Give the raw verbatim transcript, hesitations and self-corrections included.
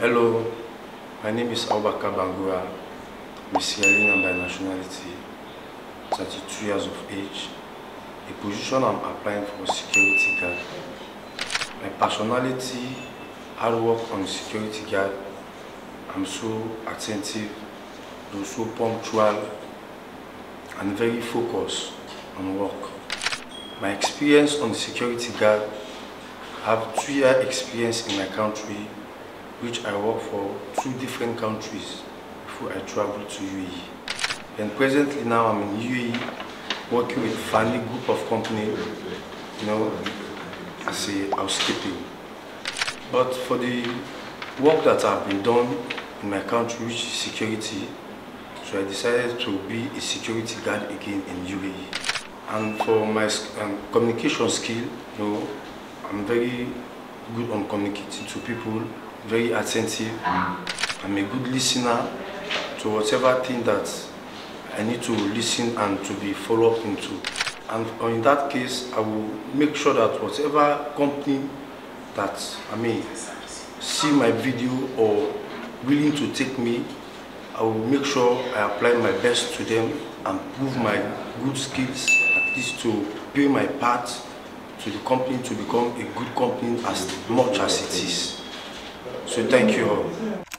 Hello, my name is Abu Bakarr Bangura. I'm Sierra Leone by nationality, thirty-two years of age. The position I'm applying for is security guard. My personality, hard work on security guard. I'm so attentive, I'm so punctual, and very focused on work. My experience on security guard, I have two year experience in my country, which I work for two different countries before I travel to U A E. And presently now I'm in U A E, working with family group of company, you know, as a housekeeping. But for the work that I've been done in my country, which is security, so I decided to be a security guard again in U A E. And for my um, communication skill, you know, I'm very good on communicating to people, very attentive. I'm a good listener to whatever thing that I need to listen and to be followed into. And in that case, I will make sure that whatever company that I may see my video or willing to take me, I will make sure I apply my best to them and prove my good skills, at least to play my part to the company to become a good company as much as it is. So thank you all.